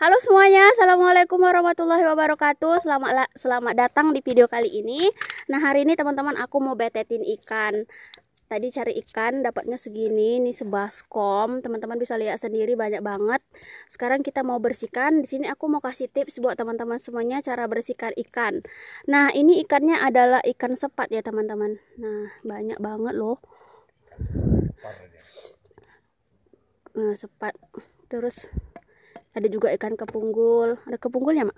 Halo semuanya, assalamualaikum warahmatullahi wabarakatuh. Selamat datang di video kali ini. Nah, hari ini teman-teman aku mau betetin ikan. Tadi cari ikan dapatnya segini, ini sebaskom. Teman-teman bisa lihat sendiri banyak banget. Sekarang kita mau bersihkan. Di sini aku mau kasih tips buat teman-teman semuanya cara bersihkan ikan. Nah, ini ikannya adalah ikan sepat ya teman-teman. Nah, banyak banget loh. Nah, sepat. Terus ada juga ikan kepunggul. Ada kepunggulnya, Mak?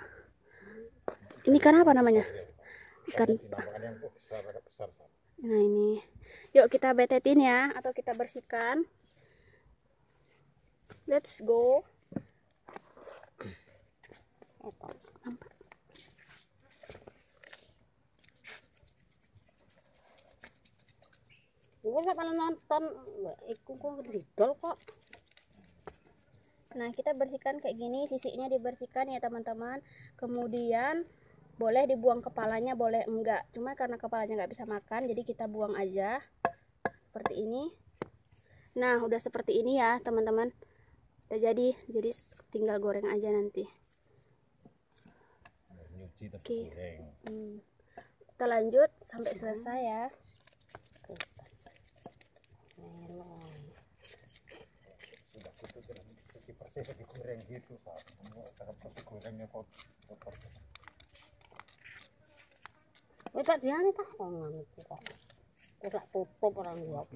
Ini ikan apa namanya? Ikan. Nah, ini. Yuk kita betetin ya, atau kita bersihkan. Let's go. Nonton kok. Nah, kita bersihkan kayak gini, sisinya dibersihkan ya teman-teman. Kemudian boleh dibuang kepalanya, boleh enggak. Cuma karena kepalanya nggak bisa makan, jadi kita buang aja seperti ini. Nah, udah seperti ini ya teman-teman. Udah jadi tinggal goreng aja nanti. Oke. Kita lanjut sampai selesai ya. Digoreng gitu, gorengnya kotor. Pak Dian itu tutup orang gua.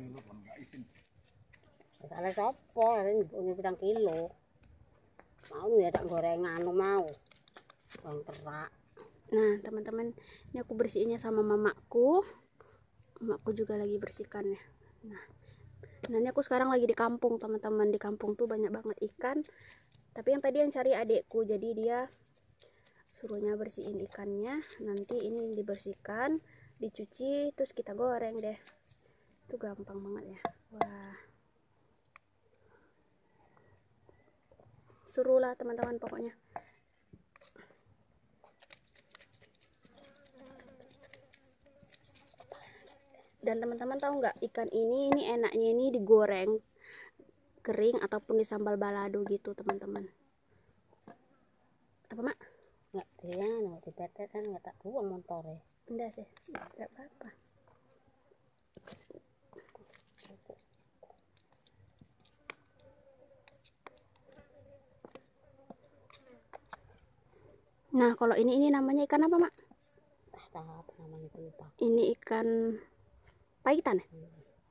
Salah sopo, ini punya kilo. Mau ya tak gorengan mau. Bang perak. Nah, teman-teman, ini aku bersihinnya sama mamaku. Mamaku juga lagi bersihkan ya. Nah, ini aku sekarang lagi di kampung teman-teman. Di kampung tuh banyak banget ikan, tapi yang tadi yang cari adekku, jadi dia suruhnya bersihin ikannya. Nanti ini dibersihkan, dicuci, terus kita goreng deh. Itu gampang banget ya. Wah, seru lah teman-teman pokoknya. Dan teman-teman tahu nggak, ikan ini enaknya ini digoreng kering ataupun di sambal balado gitu teman-teman. Apa Mak? Nggak dia nggak dibetet kan, nggak tak buang motornya. Enggak sih, nggak apa-apa. Nah, kalau ini namanya ikan apa Mak? Tahu namanya itu lupa. Ini ikan pahitan ya?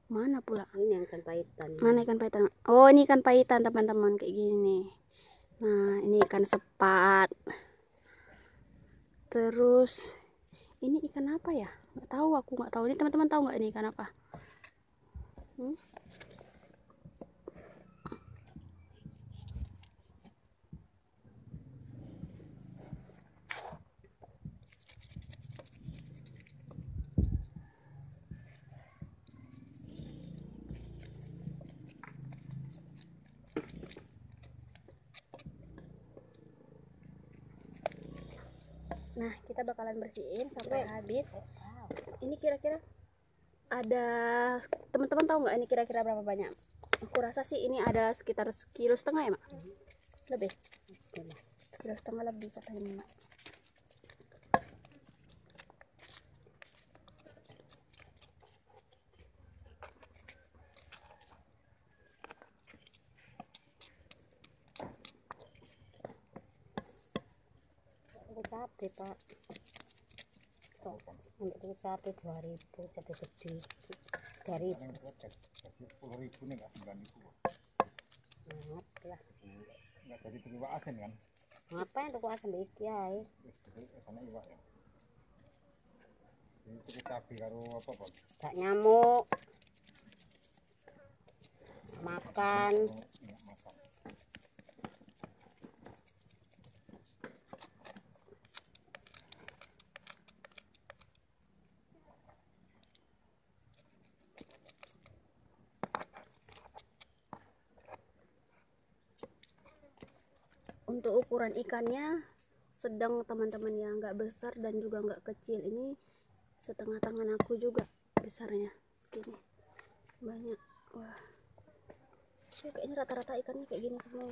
Mana pula? Ini ikan pahitan. Mana ikan pahitan? Oh, ini ikan pahitan teman-teman, kayak gini. Nah, ini ikan sepat. Terus ini ikan apa ya? Nggak tahu, aku nggak tahu. Ini teman-teman tahu nggak ini ikan apa? Nah, kita bakalan bersihin sampai habis. Ini kira-kira ada teman-teman tahu nggak ini kira-kira berapa banyak? Aku rasa sih ini ada sekitar 1,5 kilo ya Mak? Lebih? 1,5 kilo lebih katanya Mak. Cabai Pak, untuk itu cabai 2.000, cabai gede 2.000, jadi 10.000 nih, nggak 9.000 lah. Nggak jadi tuku asin kan? Ngapain tuku asin di Kiai? Karena iwak ya. Ini tuku cabai karo apa Pak? Gak nyamuk, makan. Untuk ukuran ikannya sedang teman-teman ya, nggak besar dan juga nggak kecil. Ini setengah tangan aku juga besarnya segini banyak. Wah, kayaknya rata-rata ikannya kayak gini semua.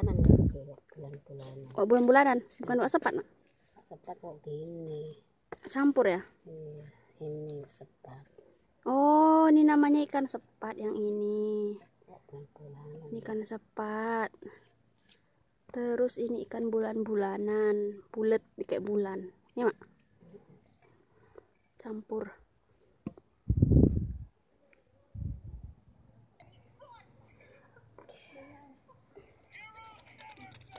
bulan-bulanan ya, bulan-bulanan. Oh, bulan-bulanan, bukan wak sepat, Mak? Wak sepat kok gini. Campur ya? Iya, ini sepat. Oh, ini namanya ikan sepat yang ini. Ini ikan sepat. Terus ini ikan bulan-bulanan, bulet kayak bulan. Ini, Mak. Campur.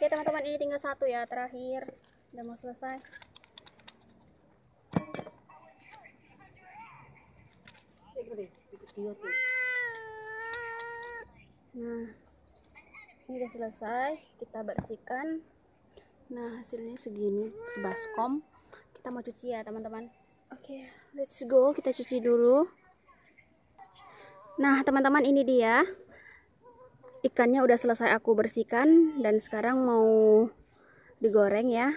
Oke, teman-teman, ini tinggal satu ya, terakhir. Udah mau selesai. Nah, ini udah selesai, kita bersihkan. Nah, hasilnya segini, sebaskom. Kita mau cuci ya, teman-teman. Oke, let's go, kita cuci dulu. Nah, teman-teman, ini dia ikannya udah selesai aku bersihkan, dan sekarang mau digoreng ya.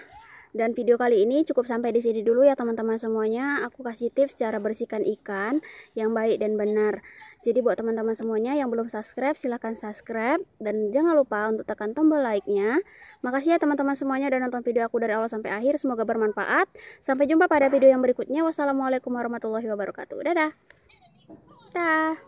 Dan video kali ini cukup sampai di sini dulu ya teman-teman semuanya. Aku kasih tips cara bersihkan ikan yang baik dan benar. Jadi buat teman-teman semuanya yang belum subscribe, silahkan subscribe. Dan jangan lupa untuk tekan tombol like-nya. Makasih ya teman-teman semuanya udah nonton video aku dari awal sampai akhir. Semoga bermanfaat. Sampai jumpa pada video yang berikutnya. Wassalamualaikum warahmatullahi wabarakatuh. Dadah. Dadah.